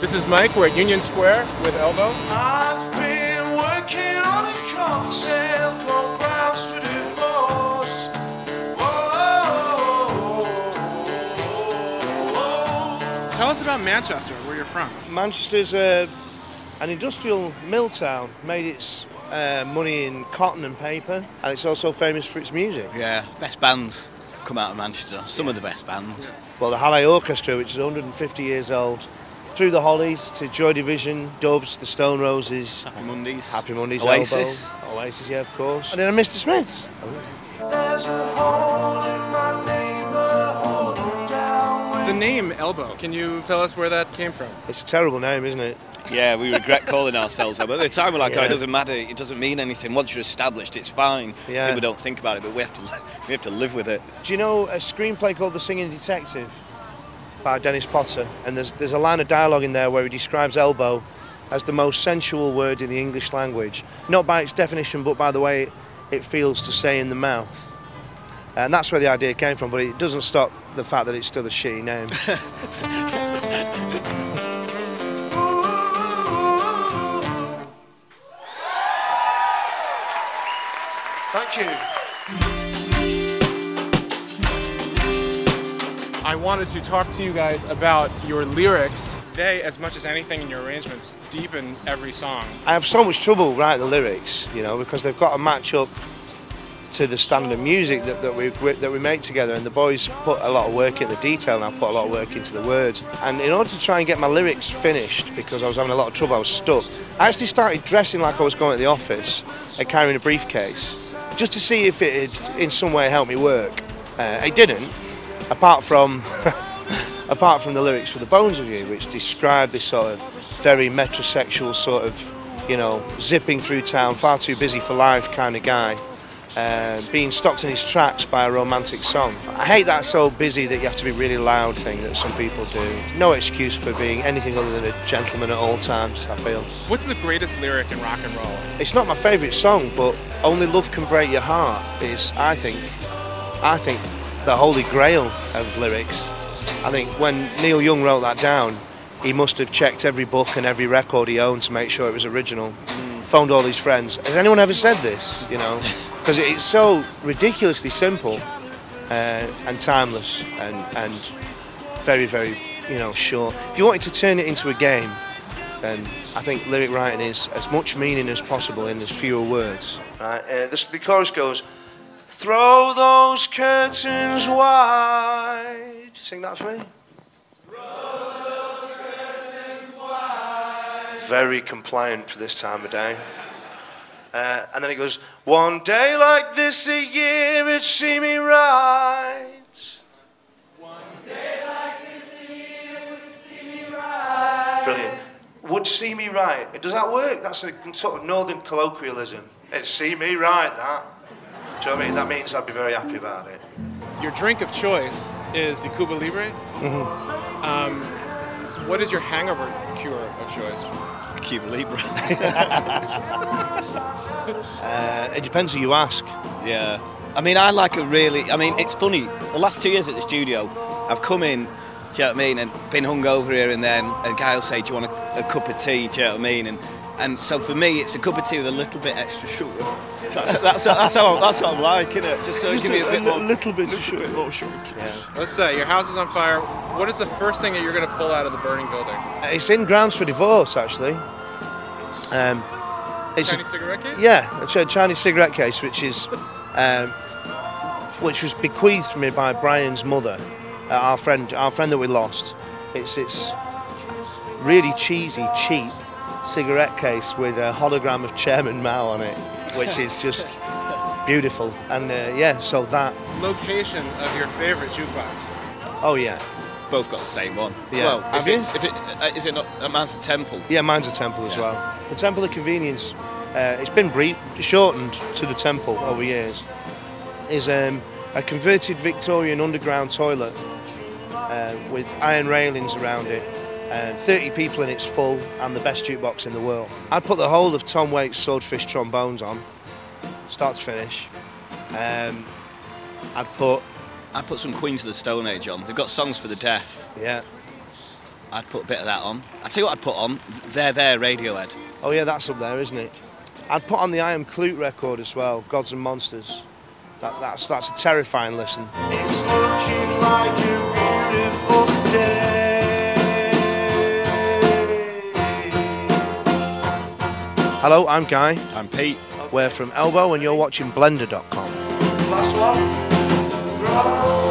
This is Mike. We're at Union Square with Elbow. I've been working on a cocktail called Grounds to Divorce. Whoa. Tell us about Manchester, where you're from. Manchester's an industrial mill town, made its money in cotton and paper, and it's also famous for its music. Yeah, best bands come out of Manchester, some of the best bands. Yeah. Well, the Hallé Orchestra, which is 150 years old, through the Hollies to Joy Division, Doves, the Stone Roses, Happy Mondays, Oasis, Elbow, Oasis, yeah, of course, and then Mr. Smith's. The name Elbow, can you tell us where that came from? It's a terrible name, isn't it? Yeah, we regret calling ourselves Elbow. At the time, we're like, oh, it doesn't matter, it doesn't mean anything. Once you're established, it's fine. Yeah. People don't think about it, but we have to live with it. Do you know a screenplay called The Singing Detective by Dennis Potter? And there's a line of dialogue in there where he describes elbow as the most sensual word in the English language. Not by its definition, but by the way it feels to say in the mouth. And that's where the idea came from, but it doesn't stop the fact that it's still a shitty name. Thank you. I wanted to talk to you guys about your lyrics. They, as much as anything in your arrangements, deepen every song. I have so much trouble writing the lyrics, you know, because they've got to match up to the standard of music that we make together, and the boys put a lot of work into the detail and I put a lot of work into the words. And in order to try and get my lyrics finished, because I was having a lot of trouble, I was stuck, I actually started dressing like I was going to the office and carrying a briefcase, just to see if it had in some way helped me work. It didn't, apart from the lyrics for The Bones of You, which describe this sort of very metrosexual sort of, you know, zipping through town, far too busy for life kind of guy, being stopped in his tracks by a romantic song. I hate that so busy that you have to be really loud thing that some people do. No excuse for being anything other than a gentleman at all times, I feel. What's the greatest lyric in rock and roll? It's not my favourite song, but Only Love Can Break Your Heart is, I think, the holy grail of lyrics. I think when Neil Young wrote that down, he must have checked every book and every record he owned to make sure it was original. Phoned all his friends. Has anyone ever said this, you know? Because it's so ridiculously simple and timeless and very, very, you know, short. If you wanted to turn it into a game, then I think lyric writing is as much meaning as possible in as fewer words. Right? The chorus goes, throw those curtains wide. Sing that for me. Throw those curtains wide. Very compliant for this time of day. And then it goes, one day like this a year it'd see me right. One day like this a year would see me right. Brilliant. Would see me right. Does that work? That's a sort of northern colloquialism. It'd see me right, that. Do you know what I mean? That means I'd be very happy about it. Your drink of choice is the Cuba Libre. Mm-hmm. What is your hangover cure of choice? Cuba Libre. It depends who you ask. Yeah. I mean, I like a really... I mean, it's funny. The last 2 years at the studio, I've come in, do you know what I mean, and been hungover here and then, and Guy will say, do you want a cup of tea, do you know what I mean? And so for me, it's a cup of tea with a little bit extra sugar. That's what I'm like, isn't it? Just so give me a little bit more sugar. Yeah. Let's say your house is on fire. What is the first thing that you're going to pull out of the burning building? It's in Grounds for Divorce, actually. It's Chinese cigarette case? Yeah, a Chinese cigarette case, which was bequeathed to me by Brian's mother, our friend that we lost. It's really cheesy, cheap cigarette case with a hologram of Chairman Mao on it, which is just beautiful. And yeah, so that location of your favorite jukebox. Oh yeah, both got the same one. Yeah, well, have you? Is it not? Mine's a Temple. Yeah, mine's a Temple as well. The Temple of Convenience. It's been shortened to the Temple over years. Is a converted Victorian underground toilet with iron railings around it. 30 people in its full, and the best jukebox in the world. I'd put the whole of Tom Waits' Swordfish Trombones on, start to finish. I'd put some Queens of the Stone Age on. They've got Songs for the Deaf. Yeah. I'd put a bit of that on. I'll tell you what I'd put on, There There, Radiohead. Oh yeah, that's up there, isn't it? I'd put on the I Am Clute record as well, Gods and Monsters. That's a terrifying listen. It's looking like a beautiful day. Hello, I'm Guy. I'm Pete. We're from Elbow and you're watching Blender.com. Last one.